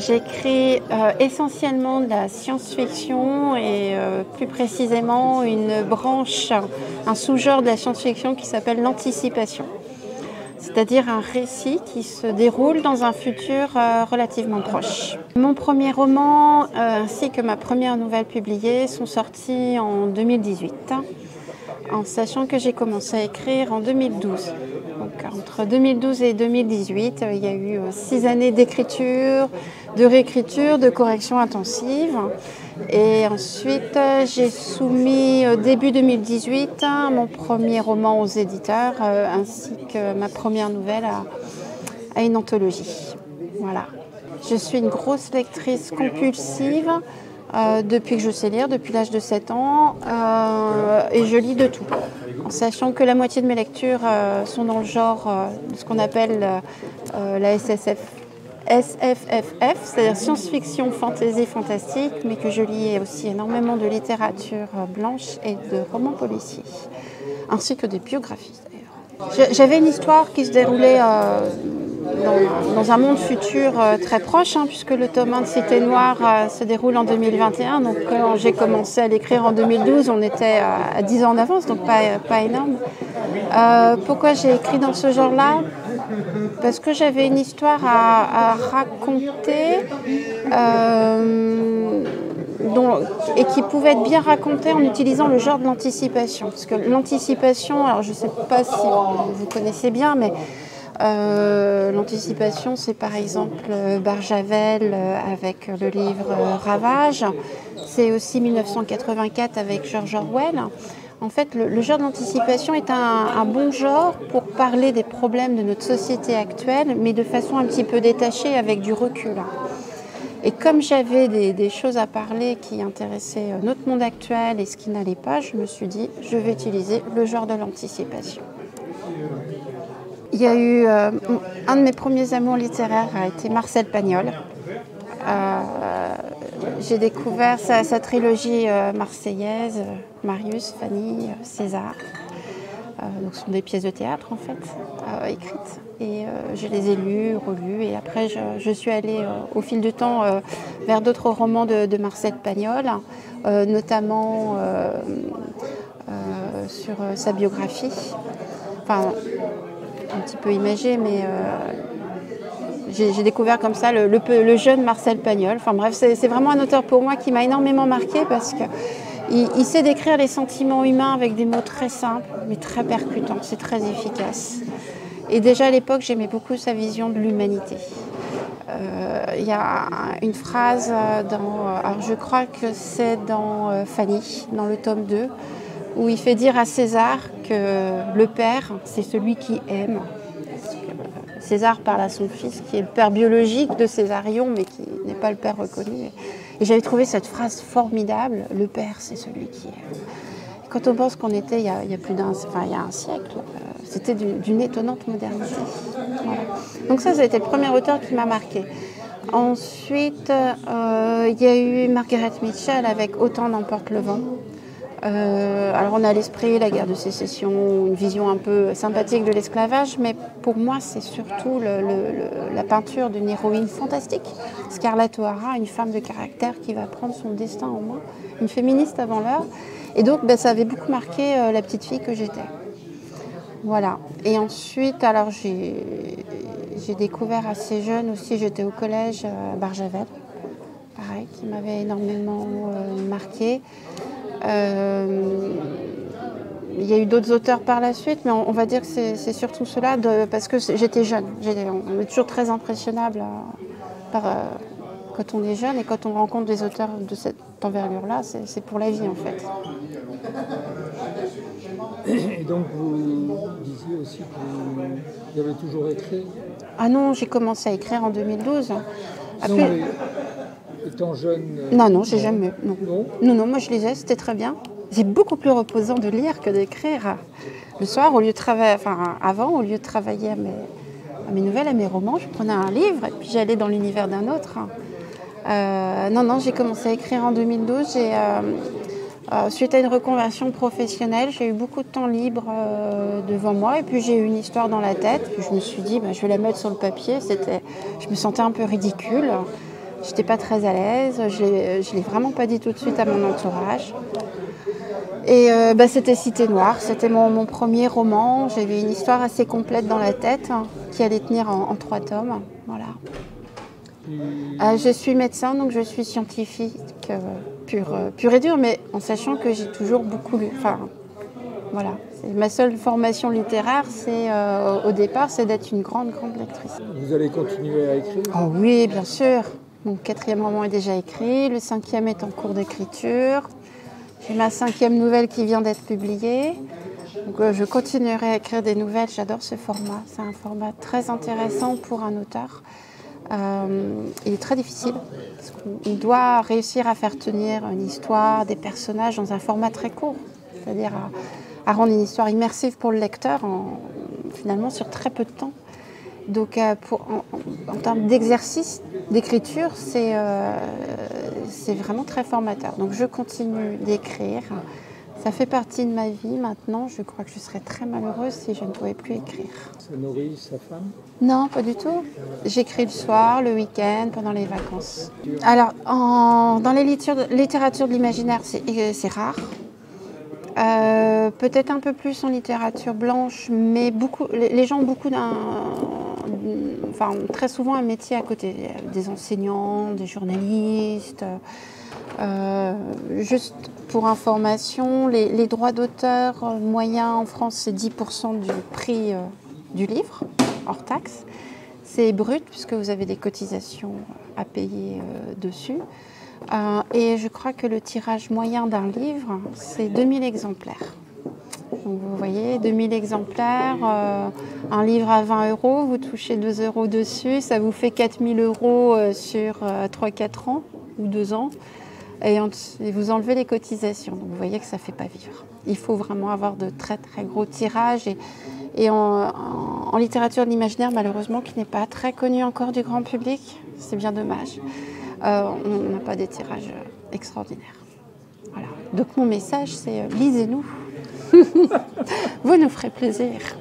J'écris essentiellement de la science-fiction et plus précisément une branche, un sous-genre de la science-fiction qui s'appelle l'anticipation. C'est-à-dire un récit qui se déroule dans un futur relativement proche. Mon premier roman ainsi que ma première nouvelle publiée sont sortis en 2018, en sachant que j'ai commencé à écrire en 2012. Donc entre 2012 et 2018, il y a eu 6 années d'écriture, de réécriture, de correction intensive. Et ensuite, j'ai soumis début 2018 mon premier roman aux éditeurs ainsi que ma première nouvelle à une anthologie. Voilà. Je suis une grosse lectrice compulsive depuis que je sais lire, depuis l'âge de 7 ans, et je lis de tout. En sachant que la moitié de mes lectures sont dans le genre de ce qu'on appelle la SFFF, c'est-à-dire science-fiction, fantasy, fantastique, mais que je lis aussi énormément de littérature blanche et de romans policiers, ainsi que des biographies d'ailleurs. J'avais une histoire qui se déroulait dans un monde futur très proche, hein, puisque le tome 1 de Cité noire se déroule en 2021, donc quand j'ai commencé à l'écrire en 2012, on était à 10 ans d'avance, donc pas énorme. Pourquoi j'ai écrit dans ce genre-là? Parce que j'avais une histoire à raconter et qui pouvait être bien racontée en utilisant le genre de l'anticipation. Parce que l'anticipation, alors je ne sais pas si vous connaissez bien, mais l'anticipation, c'est par exemple Barjavel avec le livre Ravage. C'est aussi 1984 avec George Orwell. En fait, le genre de l'anticipation est un bon genre pour parler des problèmes de notre société actuelle, mais de façon un petit peu détachée, avec du recul. Et comme j'avais des choses à parler qui intéressaient notre monde actuel et ce qui n'allait pas, je me suis dit, je vais utiliser le genre de l'anticipation. Il y a eu... un de mes premiers amours littéraires a été Marcel Pagnol. J'ai découvert sa trilogie marseillaise, Marius, Fanny, César. Donc ce sont des pièces de théâtre en fait, écrites. Et je les ai lues, relues. Et après je suis allée au fil du temps vers d'autres romans de Marcel Pagnol, notamment sur sa biographie. Enfin, un petit peu imagée, mais... J'ai découvert comme ça le jeune Marcel Pagnol. Enfin bref, c'est vraiment un auteur pour moi qui m'a énormément marquée parce qu'il sait décrire les sentiments humains avec des mots très simples, mais très percutants, c'est très efficace. Et déjà à l'époque, j'aimais beaucoup sa vision de l'humanité. Il y a une phrase alors je crois que c'est dans Fanny, dans le tome 2, où il fait dire à César que le père, c'est celui qui aime. César parle à son fils, qui est le père biologique de Césarion, mais qui n'est pas le père reconnu. Et j'avais trouvé cette phrase formidable, « Le père, c'est celui qui aime ». Quand on pense qu'on était, il y a un siècle, c'était d'une étonnante modernité. Voilà. Donc ça a été le premier auteur qui m'a marquée. Ensuite, il y a eu Margaret Mitchell avec « Autant d'Emporte-le-Vent ». Alors on a à l'esprit la guerre de sécession, une vision un peu sympathique de l'esclavage, mais pour moi c'est surtout la peinture d'une héroïne fantastique, Scarlett O'Hara, une femme de caractère qui va prendre son destin en main, une féministe avant l'heure, et donc ça avait beaucoup marqué la petite fille que j'étais. Voilà. Et ensuite, alors j'ai découvert assez jeune aussi, j'étais au collège à Barjavel, pareil, qui m'avait énormément marquée. Il y a eu d'autres auteurs par la suite, mais on va dire que c'est surtout cela, parce que j'étais jeune. On est toujours très impressionnable quand on est jeune, et quand on rencontre des auteurs de cette envergure-là, c'est pour la vie en fait. Et donc vous disiez aussi que vous avez toujours écrit? Ah non, j'ai commencé à écrire en 2012. Après, étant jeune... Non, j'ai jamais... Non, moi je lisais, c'était très bien. C'est beaucoup plus reposant de lire que d'écrire. Le soir, au lieu de travailler... Enfin, avant, au lieu de travailler à mes nouvelles, à mes romans, je prenais un livre et puis j'allais dans l'univers d'un autre. Non, j'ai commencé à écrire en 2012. Suite à une reconversion professionnelle, j'ai eu beaucoup de temps libre devant moi. Et puis j'ai eu une histoire dans la tête. Puis je me suis dit, je vais la mettre sur le papier. Je me sentais un peu ridicule. J'étais pas très à l'aise, je l'ai vraiment pas dit tout de suite à mon entourage. Et c'était Cité noire, c'était mon premier roman. J'avais une histoire assez complète dans la tête qui allait tenir en 3 tomes. Voilà. Je suis médecin, donc je suis scientifique pure et dure, mais en sachant que j'ai toujours beaucoup lu. Enfin, voilà. Ma seule formation littéraire, c'est au départ, c'est d'être une grande lectrice. Vous allez continuer à écrire? Oh oui, bien sûr. Mon 4e roman est déjà écrit, le 5e est en cours d'écriture. J'ai ma 5e nouvelle qui vient d'être publiée. Donc, je continuerai à écrire des nouvelles. J'adore ce format. C'est un format très intéressant pour un auteur. Il est très difficile. Parce qu'on doit réussir à faire tenir une histoire, des personnages dans un format très court. C'est-à-dire à rendre une histoire immersive pour le lecteur, finalement, sur très peu de temps. Donc, en termes d'exercice, d'écriture, c'est vraiment très formateur. Donc, je continue d'écrire. Ça fait partie de ma vie maintenant. Je crois que je serais très malheureuse si je ne pouvais plus écrire. Ça nourrit sa femme? Non, pas du tout. J'écris le soir, le week-end, pendant les vacances. Alors, dans les littératures de l'imaginaire, c'est rare. Peut-être un peu plus en littérature blanche, mais les gens ont très souvent un métier à côté, des enseignants, des journalistes. Juste pour information, les droits d'auteur moyens en France, c'est 10% du prix du livre, hors taxe. C'est brut, puisque vous avez des cotisations à payer dessus. Et je crois que le tirage moyen d'un livre, c'est 2000 exemplaires. Donc vous voyez, 2000 exemplaires, un livre à 20 €, vous touchez 2 € dessus, ça vous fait 4000 € sur 3-4 ans ou 2 ans. Et vous enlevez les cotisations. Donc vous voyez que ça ne fait pas vivre. Il faut vraiment avoir de très gros tirages. Et en littérature de l'imaginaire, malheureusement, qui n'est pas très connue encore du grand public, c'est bien dommage. On n'a pas des tirages extraordinaires. Voilà. Donc mon message, c'est lisez-nous. Vous nous ferez plaisir.